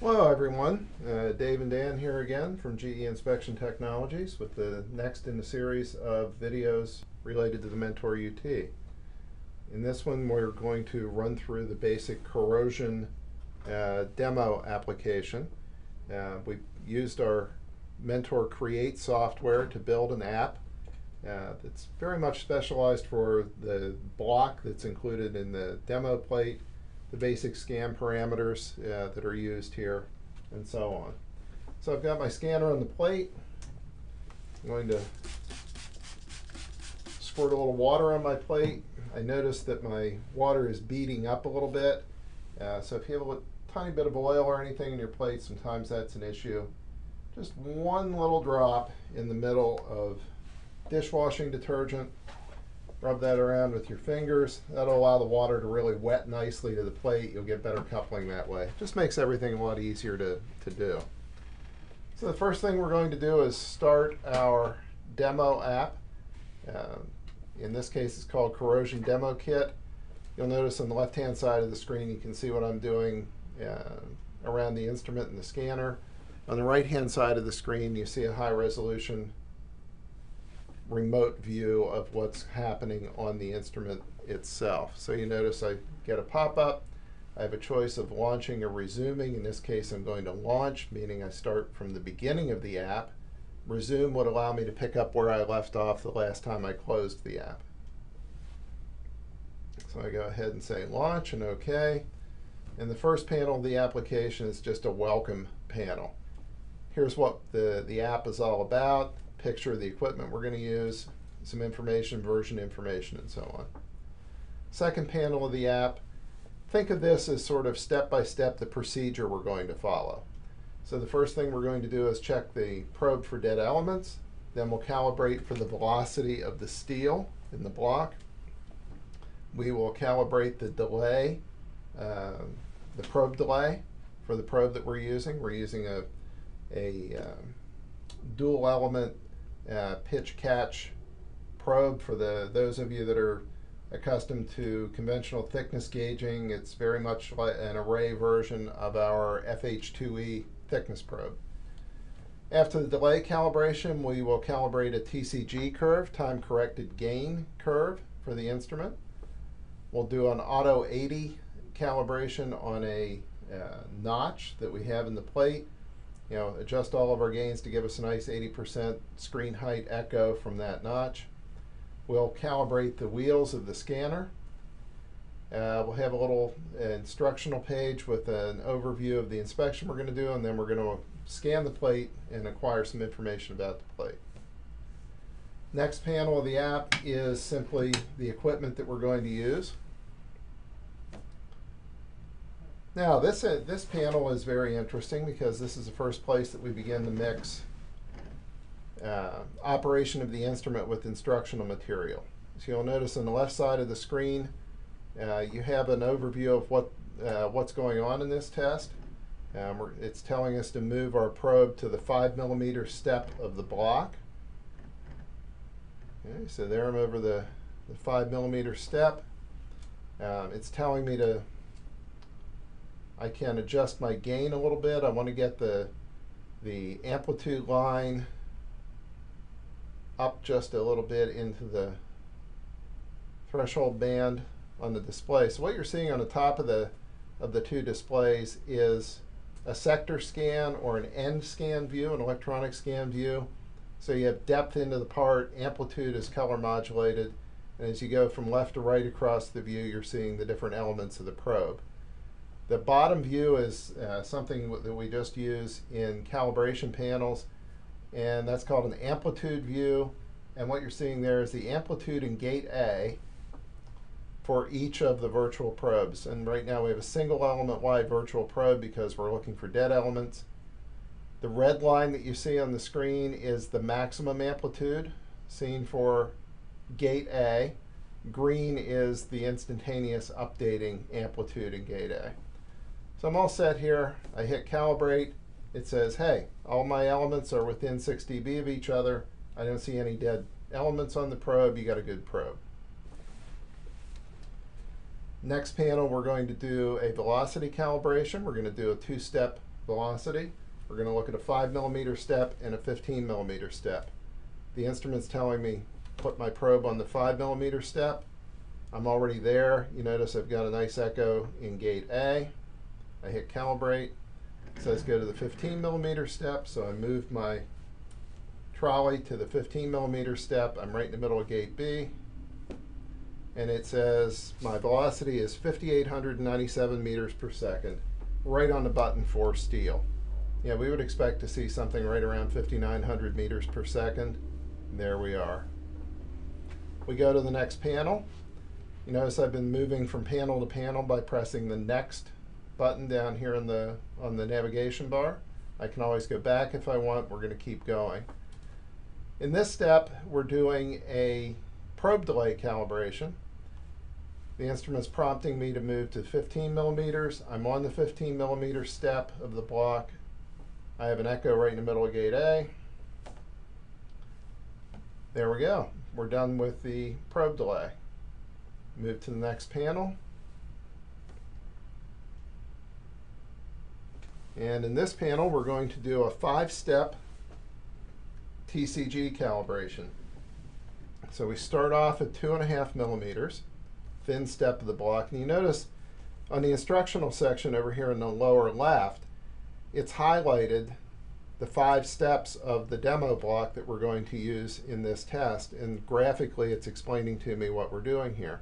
Hello everyone, Dave and Dan here again from GE Inspection Technologies with the next in the series of videos related to the Mentor UT. In this one we're going to run through the basic corrosion demo application. We used our Mentor Create software to build an app that's very much specialized for the block that's included in the demo plate, the basic scan parameters that are used here, and so on. So I've got my scanner on the plate. I'm going to squirt a little water on my plate. I notice that my water is beading up a little bit. So if you have a tiny bit of oil or anything in your plate, sometimes that's an issue. Just one little drop in the middle of dishwashing detergent. Rub that around with your fingers. That'll allow the water to really wet nicely to the plate. You'll get better coupling that way. Just makes everything a lot easier to do. So the first thing we're going to do is start our demo app. In this case, it's called Corrosion Demo Kit. You'll notice on the left-hand side of the screen, you can see what I'm doing around the instrument and the scanner. On the right-hand side of the screen, you see a high-resolution remote view of what's happening on the instrument itself. So you notice I get a pop-up. I have a choice of launching or resuming. In this case, I'm going to launch, meaning I start from the beginning of the app. Resume would allow me to pick up where I left off the last time I closed the app. So I go ahead and say launch and OK. And the first panel of the application is just a welcome panel. Here's what the app is all about. Picture of the equipment we're going to use, some information, version information, and so on. Second panel of the app, think of this as sort of step-by-step the procedure we're going to follow. So the first thing we're going to do is check the probe for dead elements. Then we'll calibrate for the velocity of the steel in the block. We will calibrate the delay, the probe delay for the probe that we're using. We're using a dual element pitch catch probe. For those of you that are accustomed to conventional thickness gauging, it's very much like an array version of our FH2E thickness probe. After the delay calibration, we will calibrate a TCG curve, time corrected gain curve, for the instrument. We'll do an auto 80 calibration on a notch that we have in the plate. You know, adjust all of our gains to give us a nice 80% screen height echo from that notch. We'll calibrate the wheels of the scanner. We'll have a little instructional page with an overview of the inspection we're going to do, and then we're going to scan the plate and acquire some information about the plate. Next panel of the app is simply the equipment that we're going to use. Now this panel is very interesting because this is the first place that we begin to mix operation of the instrument with instructional material. So you'll notice on the left side of the screen you have an overview of what's going on in this test. It's telling us to move our probe to the 5 millimeter step of the block. Okay, so there I'm over the 5 millimeter step. It's telling me I can adjust my gain a little bit. I want to get the amplitude line up just a little bit into the threshold band on the display. So what you're seeing on the top of the two displays is a sector scan or an end scan view, an electronic scan view. So you have depth into the part, amplitude is color modulated, and as you go from left to right across the view, you're seeing the different elements of the probe. The bottom view is something that we just use in calibration panels, and that's called an amplitude view. And what you're seeing there is the amplitude in gate A for each of the virtual probes. And right now we have a single element wide virtual probe because we're looking for dead elements. The red line that you see on the screen is the maximum amplitude seen for gate A. Green is the instantaneous updating amplitude in gate A. So I'm all set here. I hit calibrate. It says, hey, all my elements are within 6 dB of each other. I don't see any dead elements on the probe. You got a good probe. Next panel, we're going to do a velocity calibration. We're going to do a two-step velocity, we're going to look at a 5 millimeter step and a 15 millimeter step. The instrument's telling me put my probe on the 5 millimeter step. I'm already there. You notice I've got a nice echo in gate A. I hit calibrate. It says go to the 15 millimeter step, so I move my trolley to the 15 millimeter step. I'm right in the middle of gate B. And it says my velocity is 5,897 meters per second, right on the button for steel. Yeah, we would expect to see something right around 5,900 meters per second. And there we are. We go to the next panel. You notice I've been moving from panel to panel by pressing the next button down here on the navigation bar. I can always go back if I want. We're going to keep going. In this step, we're doing a probe delay calibration. The instrument's prompting me to move to 15 millimeters. I'm on the 15 millimeter step of the block. I have an echo right in the middle of gate A. There we go. We're done with the probe delay. Move to the next panel. And in this panel, we're going to do a 5-step TCG calibration. So we start off at 2.5 millimeters, thin step of the block. And you notice on the instructional section over here in the lower left, it's highlighted the 5 steps of the demo block that we're going to use in this test, and graphically it's explaining to me what we're doing here.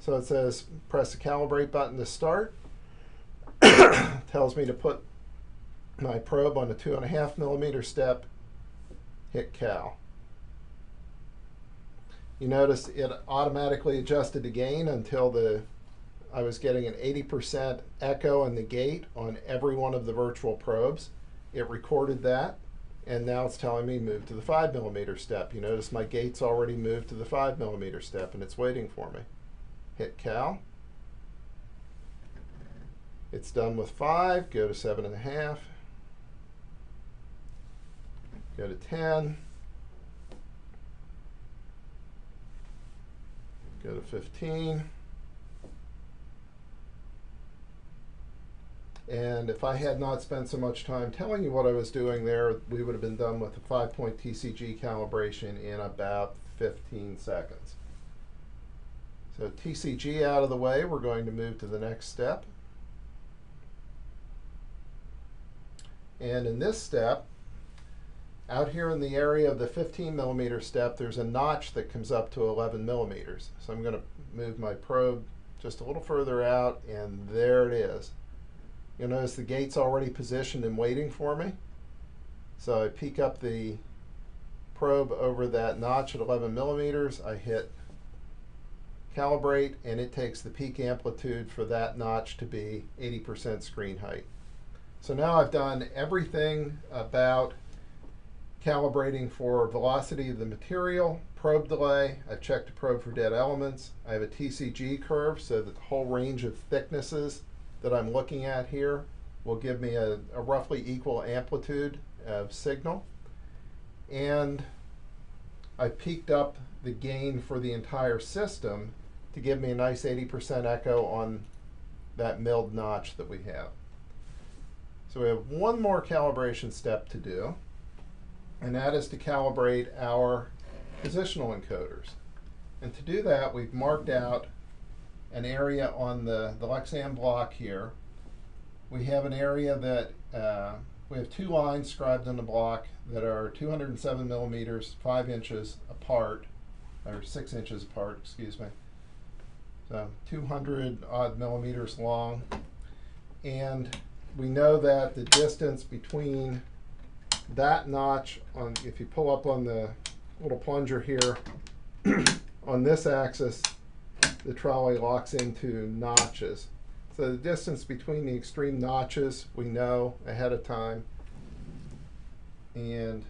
So it says press the calibrate button to start. Tells me to put my probe on the 2.5 millimeter step, hit cal. You notice it automatically adjusted the gain until I was getting an 80% echo in the gate on every one of the virtual probes. It recorded that, and now it's telling me move to the 5 millimeter step. You notice my gate's already moved to the 5 millimeter step, and it's waiting for me. Hit cal. It's done with 5. Go to 7.5. Go to 10. Go to 15. And if I had not spent so much time telling you what I was doing there, we would have been done with the 5-point TCG calibration in about 15 seconds. So TCG out of the way, we're going to move to the next step. And in this step, out here in the area of the 15 millimeter step, there's a notch that comes up to 11 millimeters. So I'm going to move my probe just a little further out, and there it is. You'll notice the gate's already positioned and waiting for me. So I peek up the probe over that notch at 11 millimeters. I hit calibrate, and it takes the peak amplitude for that notch to be 80% screen height. So now I've done everything about calibrating for velocity of the material, probe delay. I've checked the probe for dead elements. I have a TCG curve so that the whole range of thicknesses that I'm looking at here will give me a roughly equal amplitude of signal. And I peaked up the gain for the entire system to give me a nice 80% echo on that milled notch that we have. So we have one more calibration step to do, and that is to calibrate our positional encoders. And to do that, we've marked out an area on the Lexan block here. We have an area that we have 2 lines scribed on the block that are 207 millimeters, 5 inches apart, or 6 inches apart, excuse me. So 200 odd millimeters long. And we know that the distance between that notch, on, if you pull up on the little plunger here, on this axis, the trolley locks into notches. So the distance between the extreme notches we know ahead of time, and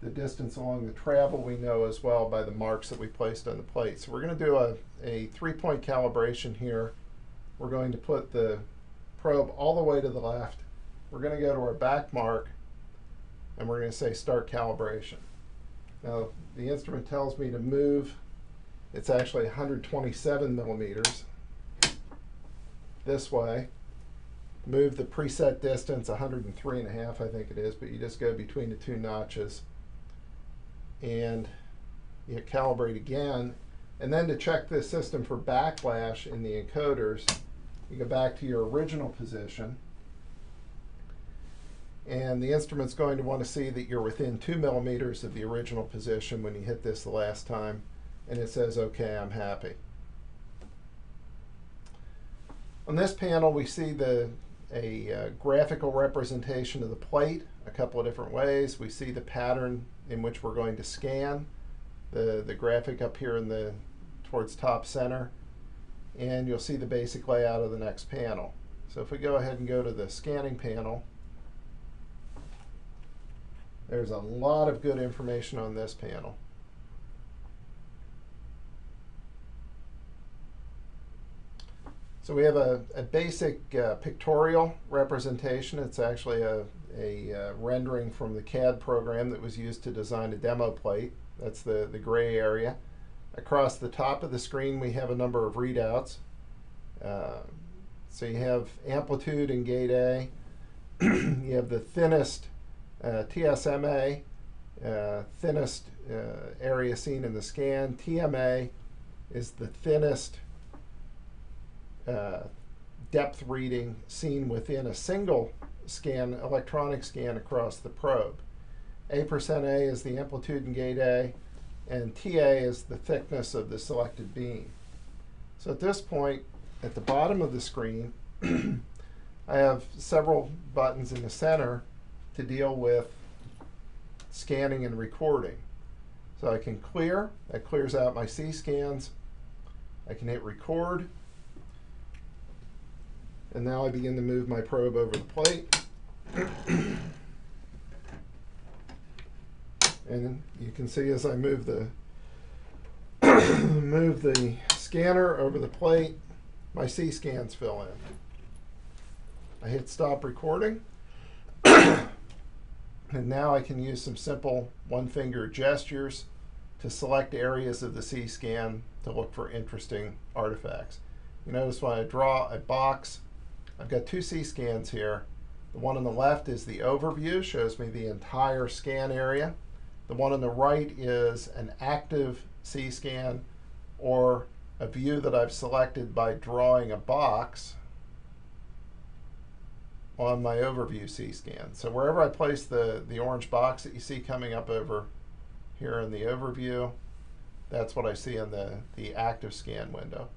the distance along the travel we know as well by the marks that we placed on the plate. So we're going to do a 3-point calibration here. We're going to put the probe all the way to the left. We're going to go to our back mark, and we're going to say start calibration. Now the instrument tells me to move. It's actually 127 millimeters this way. move the preset distance 103.5, I think it is, but you just go between the two notches and you calibrate again. And then to check this system for backlash in the encoders, you go back to your original position, and the instrument's going to want to see that you're within 2 millimeters of the original position when you hit this the last time, and it says, okay, I'm happy. On this panel, we see a graphical representation of the plate a couple of different ways. We see the pattern in which we're going to scan, the graphic up here in the towards top center, and you'll see the basic layout of the next panel. So if we go ahead and go to the scanning panel, there's a lot of good information on this panel. So we have a basic pictorial representation. It's actually a rendering from the CAD program that was used to design a demo plate. That's the gray area. Across the top of the screen, we have a number of readouts. So you have amplitude in gate A. You have the thinnest TSMA, thinnest area seen in the scan. TMA is the thinnest depth reading seen within a single scan, electronic scan across the probe. A% A is the amplitude in gate A, and TA is the thickness of the selected beam. So at this point, at the bottom of the screen, I have several buttons in the center to deal with scanning and recording. So I can clear, that clears out my C-scans. I can hit record. And now I begin to move my probe over the plate. And you can see as I move the move the scanner over the plate, my C-scans fill in. I hit stop recording. And now I can use some simple one-finger gestures to select areas of the C-scan to look for interesting artifacts. You notice when I draw a box, I've got two C-scans here. The one on the left is the overview, shows me the entire scan area. The one on the right is an active C-scan, or a view that I've selected by drawing a box on my overview C-scan. So wherever I place the orange box that you see coming up over here in the overview, that's what I see in the active scan window.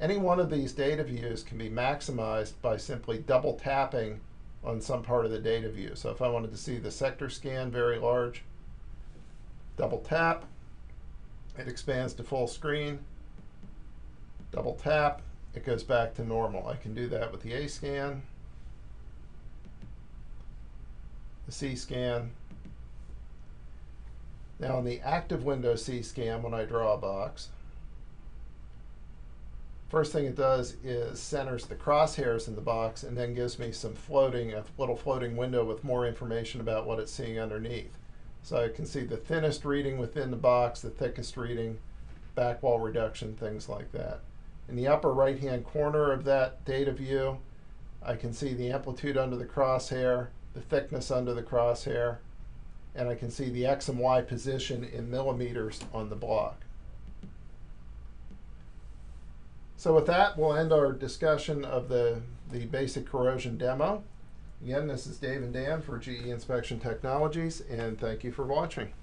Any one of these data views can be maximized by simply double tapping on some part of the data view. So if I wanted to see the sector scan very large, double tap, it expands to full screen. Double tap, it goes back to normal. I can do that with the A-scan, the C-scan. Now in the active window C-scan, when I draw a box, first thing it does is centers the crosshairs in the box and then gives me some floating, a little floating window with more information about what it's seeing underneath. So I can see the thinnest reading within the box, the thickest reading, back wall reduction, things like that. In the upper right-hand corner of that data view, I can see the amplitude under the crosshair, the thickness under the crosshair, and I can see the X and Y position in millimeters on the block. So with that, we'll end our discussion of the basic corrosion demo. Again, this is Dave and Dan for GE Inspection Technologies, and thank you for watching.